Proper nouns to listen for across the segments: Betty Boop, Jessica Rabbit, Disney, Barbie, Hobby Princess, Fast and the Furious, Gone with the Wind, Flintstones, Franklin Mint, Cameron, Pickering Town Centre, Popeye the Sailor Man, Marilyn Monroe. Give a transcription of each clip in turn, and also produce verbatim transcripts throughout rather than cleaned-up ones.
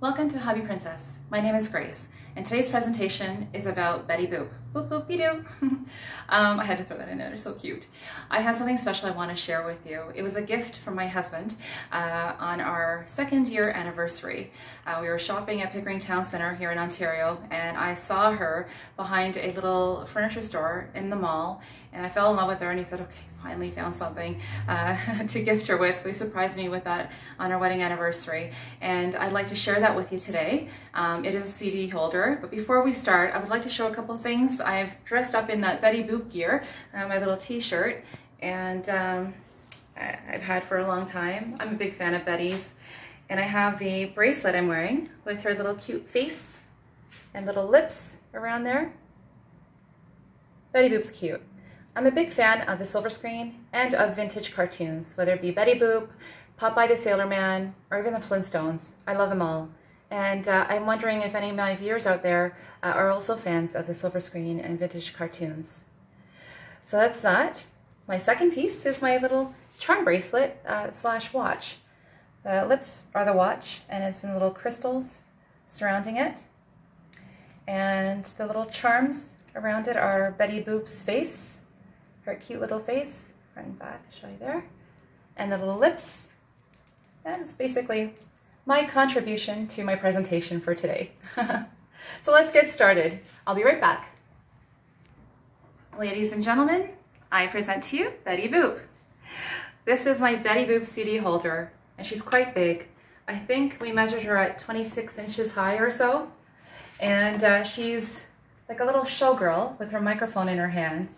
Welcome to Hobby Princess. My name is Grace, and today's presentation is about Betty Boop. Boop boop be doo. um, I had to throw that in there, it's so cute. I have something special I want to share with you. It was a gift from my husband uh, on our second year anniversary. Uh, we were shopping at Pickering Town Centre here in Ontario, and I saw her behind a little furniture store in the mall, and I fell in love with her, and he said, okay, finally found something uh, to gift her with. So he surprised me with that on our wedding anniversary, and I'd like to share that with you today. Um, it is a C D holder, but before we start, I would like to show a couple things. I've dressed up in that Betty Boop gear, uh, my little t-shirt, and um, I've had for a long time. I'm a big fan of Betty's, and I have the bracelet I'm wearing with her little cute face and little lips around there. Betty Boop's cute. I'm a big fan of the silver screen and of vintage cartoons, whether it be Betty Boop, Popeye the Sailor Man, or even the Flintstones. I love them all. And uh, I'm wondering if any of my viewers out there uh, are also fans of the silver screen and vintage cartoons. So that's that. My second piece is my little charm bracelet uh, slash watch. The lips are the watch, and it's in little crystals surrounding it. And the little charms around it are Betty Boop's face, her cute little face, front and back, show you there, and the little lips. That's basically my contribution to my presentation for today. So let's get started. I'll be right back. Ladies and gentlemen, I present to you Betty Boop. This is my Betty Boop C D holder, and she's quite big. I think we measured her at twenty-six inches high or so, and uh, she's like a little showgirl with her microphone in her hand,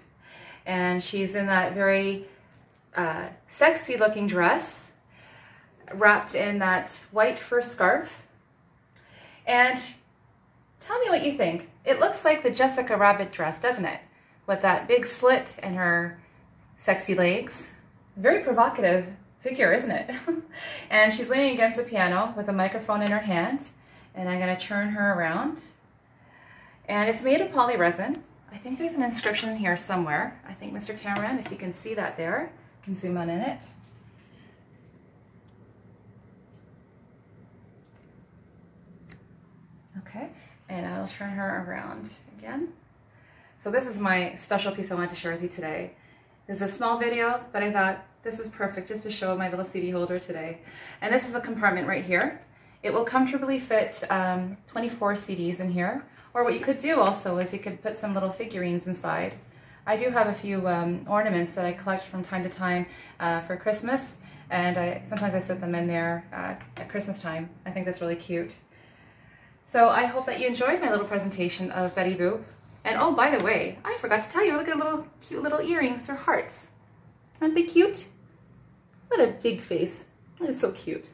and she's in that very uh, sexy looking dress, wrapped in that white fur scarf. And tell me what you think. It looks like the Jessica Rabbit dress, doesn't it? With that big slit and her sexy legs. Very provocative figure, isn't it? And she's leaning against the piano with a microphone in her hand, and I'm gonna turn her around. And it's made of poly resin. I think there's an inscription here somewhere. I think Mister Cameron, if you can see that there, you can zoom on in it. Okay, and I'll turn her around again. So this is my special piece I wanted to share with you today. This is a small video, but I thought this is perfect just to show my little C D holder today. And this is a compartment right here. It will comfortably fit um, twenty-four C Ds in here. Or what you could do also is you could put some little figurines inside. I do have a few um, ornaments that I collect from time to time uh, for Christmas, and I, sometimes I set them in there uh, at Christmas time. I think that's really cute. So I hope that you enjoyed my little presentation of Betty Boop. And oh, by the way, I forgot to tell you, look at her little cute little earrings, her hearts. Aren't they cute? What a big face. That is so cute.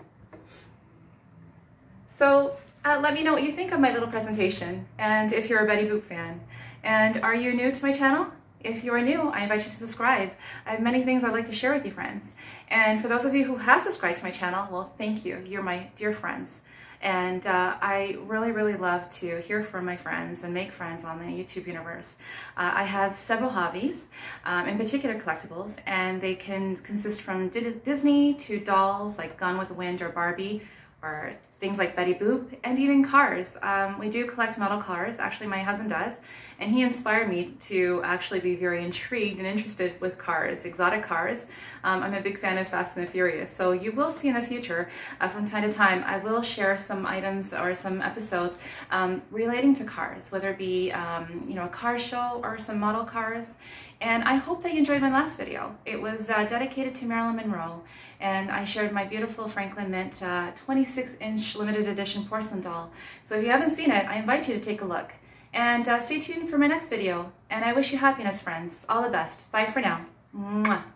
So uh, let me know what you think of my little presentation, and if you're a Betty Boop fan. And are you new to my channel? If you are new, I invite you to subscribe. I have many things I'd like to share with you, friends. And for those of you who have subscribed to my channel, well, thank you. You're my dear friends. And uh, I really, really love to hear from my friends and make friends on the YouTube universe. Uh, I have several hobbies, um, in particular collectibles, and they can consist from Disney to dolls like Gone with the Wind or Barbie, or things like Betty Boop, and even cars. Um, we do collect model cars, actually my husband does, and he inspired me to actually be very intrigued and interested with cars, exotic cars. Um, I'm a big fan of Fast and the Furious, so you will see in the future, uh, from time to time, I will share some items or some episodes um, relating to cars, whether it be um, you know, a car show or some model cars. And I hope that you enjoyed my last video. It was uh, dedicated to Marilyn Monroe, and I shared my beautiful Franklin Mint uh, twenty-six inch limited edition porcelain doll. So if you haven't seen it, I invite you to take a look. And uh, stay tuned for my next video. And I wish you happiness, friends. All the best. Bye for now. Mwah.